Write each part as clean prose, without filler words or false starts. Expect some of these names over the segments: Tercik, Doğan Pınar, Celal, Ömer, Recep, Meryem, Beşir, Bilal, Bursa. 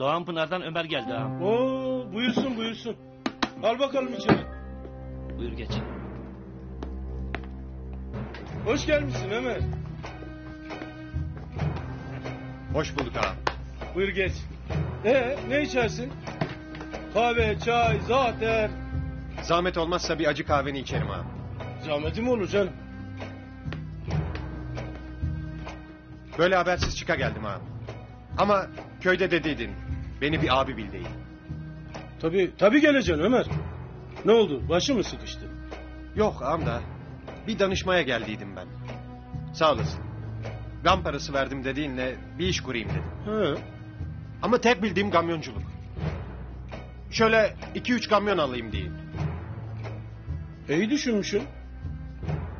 Doğan Pınar'dan Ömer geldi ağam. Oo, buyursun buyursun. Al bakalım içeri. Buyur geç. Hoş gelmişsin Ömer. Hoş bulduk ağam. Buyur geç. Ne içersin? Kahve, çay, zahter. Zahmet olmazsa bir acı kahveni içerim ağam. Zahmeti mi olur canım? Böyle habersiz çıka geldim ağam. Ama köyde dediydin, beni bir abi bil deyin. Tabii geleceksin Ömer. Ne oldu, başı mı sıkıştı? Yok ağam da, bir danışmaya geldiydim ben. Sağ olasın. Gam parası verdim dediğinle bir iş kurayım dedim. He. Ama tek bildiğim kamyonculuk. Şöyle 2-3 kamyon alayım diyeyim. İyi düşünmüşsün.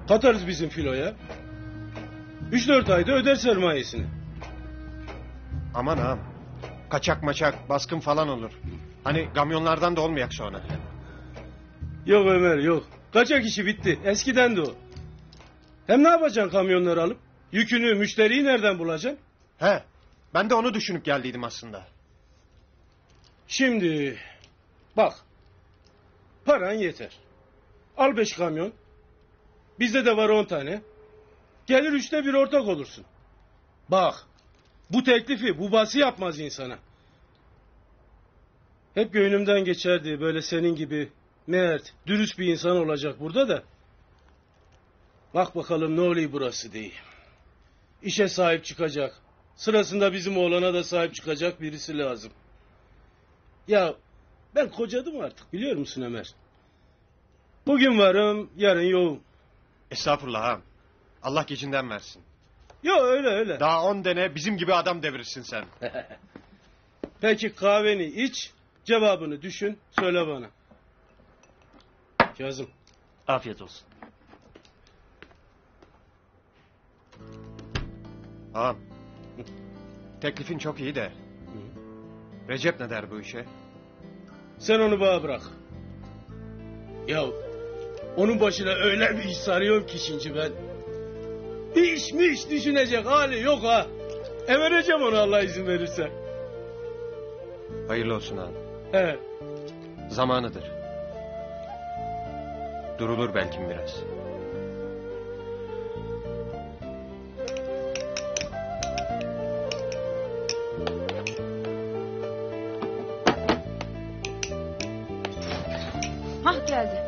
Katarız bizim filoya. 3-4 ayda öder sermayesini. Aman ağam. Kaçak maçak, baskın falan olur. Hani kamyonlardan da olmayak sonra. Yok Ömer yok. Kaçak işi bitti. Eskiden de o. Hem ne yapacaksın kamyonları alıp? Yükünü, müşteriyi nereden bulacaksın? He. Ben de onu düşünüp geldiydim aslında. Şimdi bak. Paran yeter. Al 5 kamyon. Bizde de var 10 tane. Gelir 1/3 ortak olursun. Bak. Bu teklifi bu bası yapmaz insana. Hep gönlümden geçerdi böyle senin gibi mert, dürüst bir insan olacak burada da. Bak bakalım ne oluyor burası diye. İşe sahip çıkacak. Sırasında bizim oğlana da sahip çıkacak birisi lazım. Ya ben kocadım artık biliyor musun Ömer? Bugün varım, yarın yoğum. Estağfurullah ağam. Allah gecinden versin. Yo öyle. Daha 10 tane bizim gibi adam devirirsin sen. Peki kahveni iç, cevabını düşün, söyle bana. Kazım. Afiyet olsun. Ağam. Teklifin çok iyi de. Recep ne der bu işe? Sen onu bana bırak. Ya onun başına öyle bir iş sarıyorum ki şimdi ben. Bir iş mi iş düşünecek hali yok ha. Emereceğim onu Allah izin verirse. Hayırlı olsun ağam. He. Zamanıdır. Durulur belki biraz. Geldi.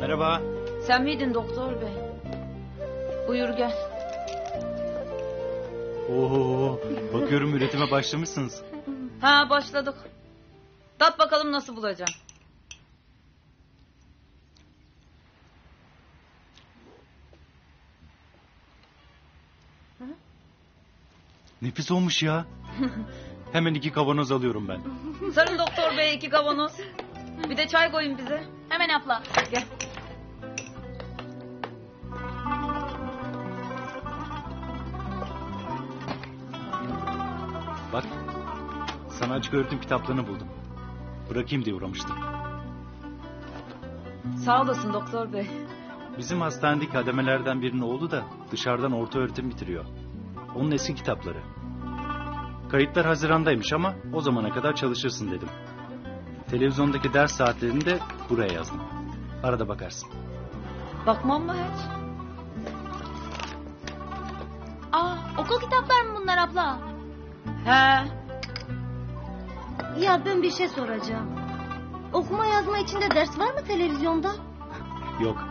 Merhaba. Sen miydin doktor bey? Buyur gel. Oo, bakıyorum üretime başlamışsınız. Ha başladık. Tat bakalım nasıl bulacağım. Nefis olmuş ya. Hemen 2 kavanoz alıyorum ben. Sarın doktor bey 2 kavanoz. Bir de çay koyun bize. Hemen abla. Gel. Bak. Sana açık öğretim kitaplarını buldum. Bırakayım diye uğramıştım. Sağ olasın doktor bey. Bizim hastanedeki kademelerden birinin oğlu da dışarıdan orta öğretim bitiriyor. Onun eski kitapları. Kayıtlar Haziran'daymış ama o zamana kadar çalışırsın dedim. Televizyondaki ders saatlerini de buraya yazdım. Arada bakarsın. Bakmam mı hiç? Aa, okul kitaplar mı bunlar abla? He. Ya ben bir şey soracağım. Okuma yazma için de ders var mı televizyonda? Yok.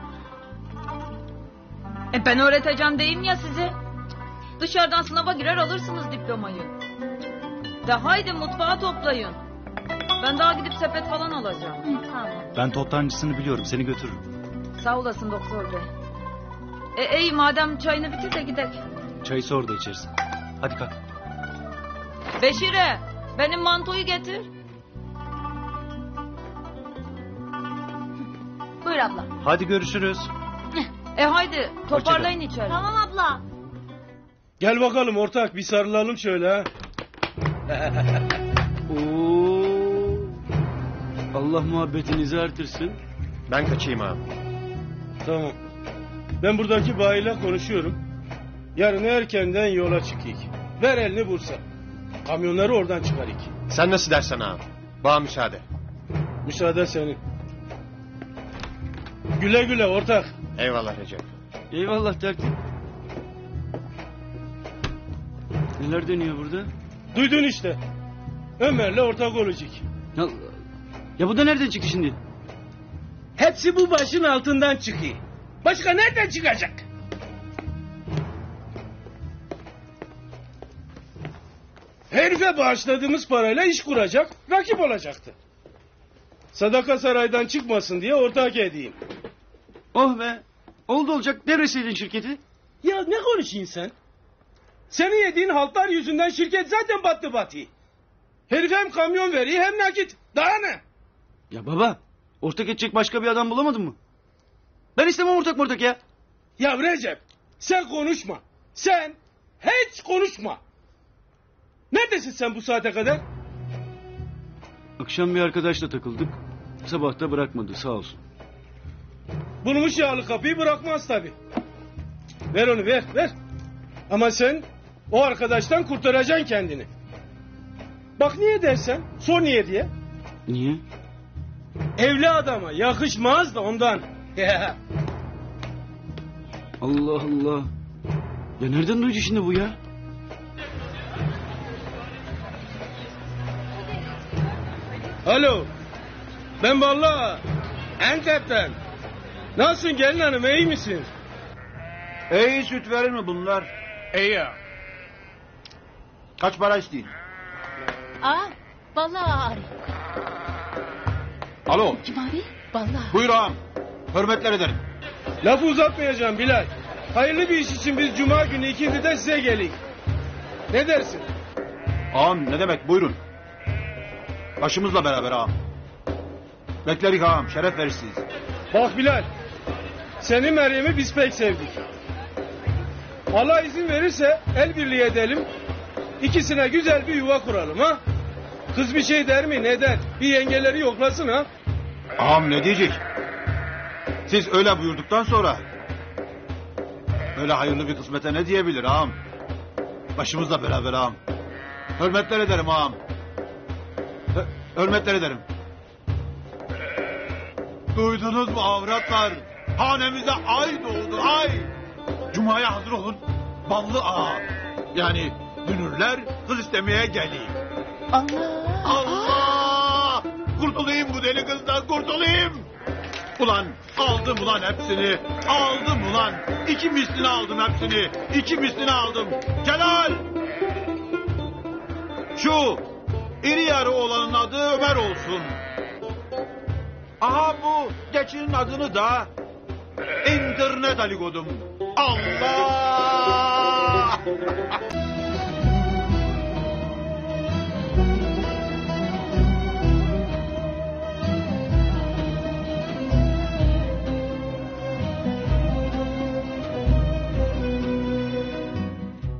Ben öğreteceğim deyim ya size. Dışarıdan sınava girer alırsınız diplomayı. De haydi mutfağa toplayın. Ben daha gidip sepet falan alacağım. Hı, tamam. Ben toptancısını biliyorum, seni götürürüm. Sağ olasın doktor bey. İyi madem çayını bitir de gidelim. Çayı sor da içersin. Hadi kalk. Beşir'e benim mantoyu getir. Buyur abla. Hadi görüşürüz. Haydi toparlayın içeri. Tamam abla. Gel bakalım ortak bir sarılalım şöyle ha. Oo, Allah muhabbetinizi artırsın. Ben kaçayım abi. Tamam. Ben buradaki bayiyle konuşuyorum. Yarın erkenden yola çıkayım. Ver elini Bursa. Kamyonları oradan çıkar iki. Sen nasıl dersen abi. Bana müsaade. Müsaade senin. Güle güle ortak. Eyvallah Recep. Eyvallah Tercik. Neler dönüyor burada? Duydun işte. Ömer'le ortak olacak. Ya bu da nereden çıktı şimdi? Hepsi bu başın altından çıkıyor. Başka nereden çıkacak? Herife bağışladığımız parayla iş kuracak, rakip olacaktı. Sadaka saraydan çıkmasın diye ortak edeyim. Oh be, oldu olacak devreseydin şirketi. Ya ne konuşuyorsun sen? Senin yediğin haltlar yüzünden şirket zaten battı batıyı. Herif hem kamyon veriyor hem nakit. Daha ne? Ya baba, ortak edecek başka bir adam bulamadın mı? Ben istemem ortak ya. Ya Recep, sen konuşma. Sen hiç konuşma. Neredesin sen bu saate kadar? Akşam bir arkadaşla takıldık. Sabah da bırakmadı sağ olsun. Bulmuş yağlı kapıyı bırakmaz tabii. Ver onu ver. Ama sen o arkadaştan kurtaracaksın kendini. Bak niye dersen, sor niye diye. Niye? Evli adama yakışmaz da ondan. Allah Allah. Ya nereden duydu şimdi bu ya? Alo. Ben vallahi Antep'ten. Nasılsın gelin hanım, iyi misin? İyi, süt verir mi bunlar? İyi ya. Kaç para isteyin? Aa, vallahi ağır. Alo. Kim abi? Vallahi. Buyur ağam. Hürmetler ederim. Lafı uzatmayacağım Bilal. Hayırlı bir iş için biz cuma günü ikindiden size geleyim. Ne dersin? Ağam ne demek, buyurun. Başımızla beraber ağam. Beklerik ağam, şeref verirsiniz. Bak Bilal, seni Meryem'i biz pek sevdik. Allah izin verirse el birliği edelim. İkisine güzel bir yuva kuralım ha. Kız bir şey der mi, ne der? Bir yengeleri yoklasın ha. Ağam ne diyecek? Siz öyle buyurduktan sonra öyle hayırlı bir kısmete ne diyebilir ağam? Başımızla beraber ağam. Hürmetler ederim ağam. Hürmetler ederim. Duydunuz mu avratlar? Hanemize ay doğdu ay. Cuma'ya hazır olun. Ballı ağam. Yani dünürler kız istemeye geleyim. Allah! Allah! Kurtulayım bu deli kızdan, kurtulayım! Ulan aldım ulan hepsini, aldım ulan! İki mislini aldım hepsini, iki mislini aldım! Celal! Şu iri yarı olanın adı Ömer olsun. Aha bu geçinin adını da internet alikodum. Allah!